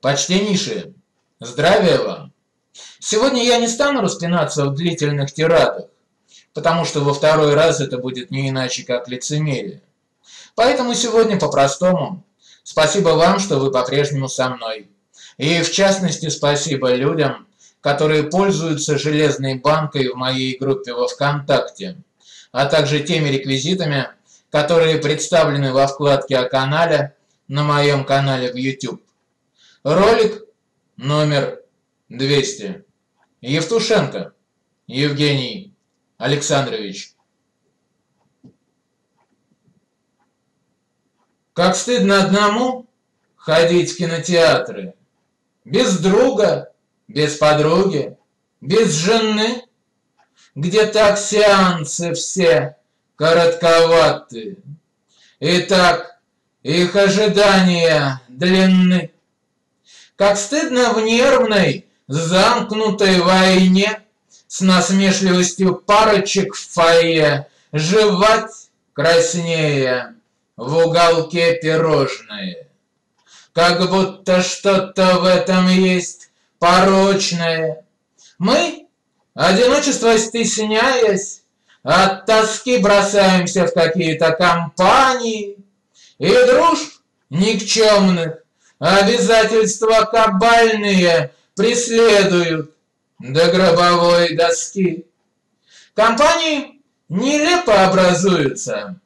Почтеннейшие, здравия вам! Сегодня я не стану распинаться в длительных тирадах, потому что во второй раз это будет не иначе, как лицемерие. Поэтому сегодня по-простому. Спасибо вам, что вы по-прежнему со мной. И в частности, спасибо людям, которые пользуются железной банкой в моей группе во ВКонтакте, а также теми реквизитами, которые представлены во вкладке о канале на моем канале в YouTube. Ролик номер 200. Евтушенко Евгений Александрович. Как стыдно одному ходить в кинотеатры. Без друга, без подруги, без жены. Где так сеансы все коротковаты. И так их ожидания длинны. Как стыдно в нервной, замкнутой войне с насмешливостью парочек в фойе жевать краснее в уголке пирожные. Как будто что-то в этом есть порочное. Мы, одиночество стесняясь, от тоски бросаемся в какие-то компании и дружб никчемных, обязательства кабальные преследуют до гробовой доски. Компании нелепо образуются.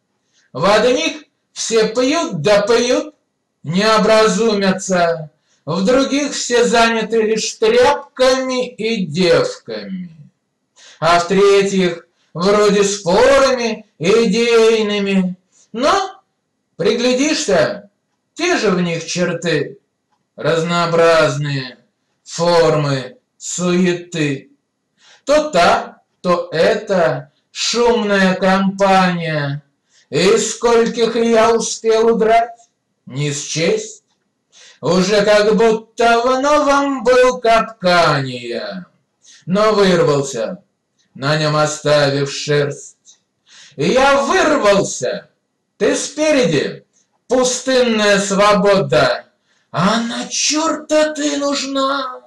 В одних все пьют да пьют, не образумятся. В других все заняты лишь тряпками и девками. А в третьих вроде спорами идейными. Но приглядишься, те же в них черты, разнообразные формы суеты. То та, то эта шумная компания. И скольких я успел удрать, не счесть. Уже как будто в новом был капкане я, но вырвался, на нем оставив шерсть. Я вырвался, ты спереди. Пустынная свобода, а на черта ты нужна?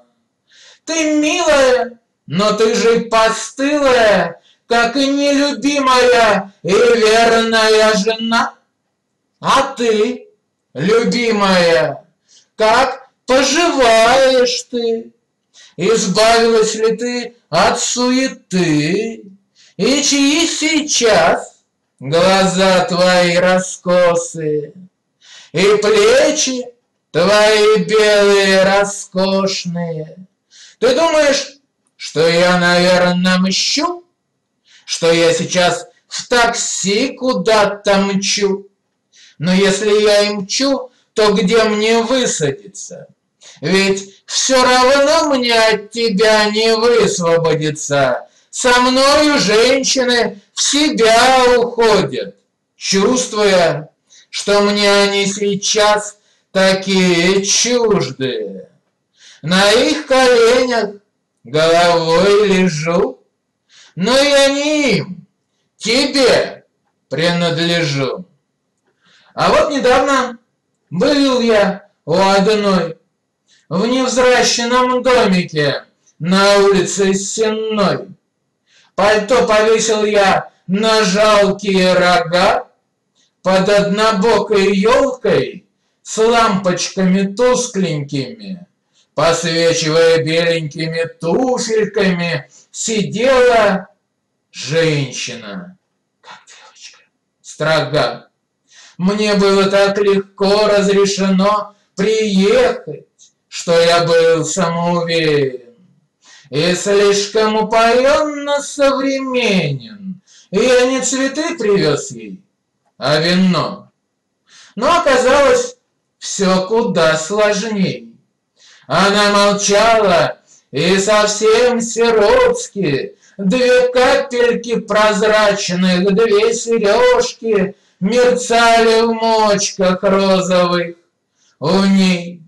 Ты милая, но ты же постылая, как и нелюбимая и верная жена. А ты, любимая, как поживаешь ты? Избавилась ли ты от суеты? И чьи сейчас глаза твои раскосы? И плечи твои белые, роскошные. Ты думаешь, что я, наверное, мщу? Что я сейчас в такси куда-то мчу? Но если я и мчу, то где мне высадиться? Ведь все равно мне от тебя не высвободиться. Со мною женщины в себя уходят, чувствуя, что мне они сейчас такие чуждые. На их коленях головой лежу, но я не им, тебе принадлежу. А вот недавно был я у одной в невзращенном домике на улице Сенной. Пальто повесил я на жалкие рога, под однобокой елкой с лампочками тускленькими, посвечивая беленькими туфельками, сидела женщина, как девочка, строга. Мне было так легко разрешено приехать, что я был самоуверен и слишком упоенно современен. И я не цветы привез ей, а вино. Но оказалось все куда сложнее. Она молчала и совсем сиротски, две капельки прозрачных, две сережки мерцали в мочках розовых у ней.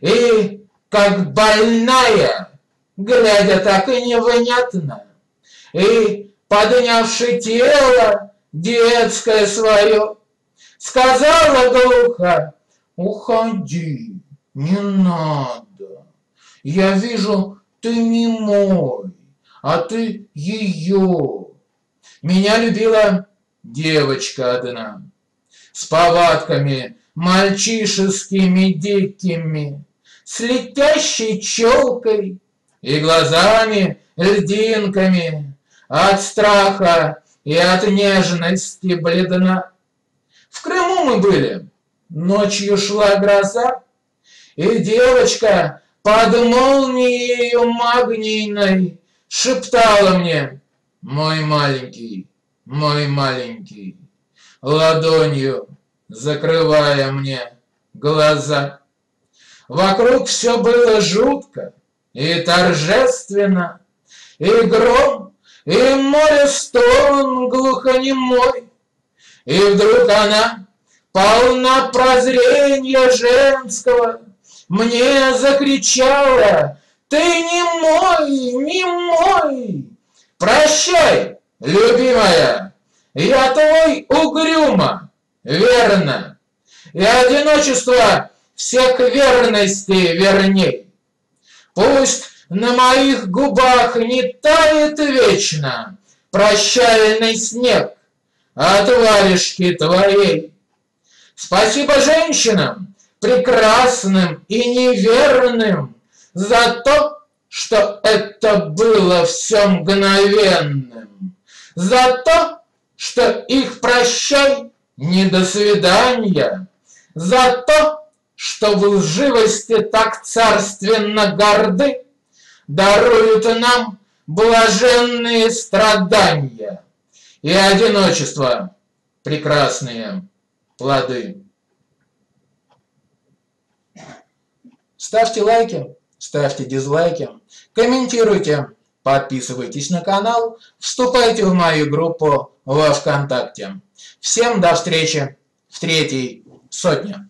И как больная, глядя так и невынятно, и поднявши тело детское свое, сказала глухо: уходи, не надо. Я вижу, ты не мой, а ты ее. Меня любила девочка одна, с повадками мальчишескими дикими, с летящей челкой и глазами льдинками, от страха и от нежности бледна. В Крыму мы были, ночью шла гроза, и девочка под молнией магнитной шептала мне: мой маленький, ладонью закрывая мне глаза. Вокруг все было жутко и торжественно, и гром, и море стон глухонемой. И вдруг она, полна прозрения женского, мне закричала: ты не мой, не мой. Прощай, любимая, я твой угрюмо, верно, и одиночество всех верностей верней. Пусть на моих губах не тает вечно прощальный снег от варежки твоей. Спасибо женщинам, прекрасным и неверным, за то, что это было все мгновенным, за то, что их прощай не до свидания, за то, что в лживости так царственно горды даруют нам блаженные страдания и одиночество прекрасные плоды. Ставьте лайки, ставьте дизлайки, комментируйте, подписывайтесь на канал, вступайте в мою группу во ВКонтакте. Всем до встречи в 3-й сотне.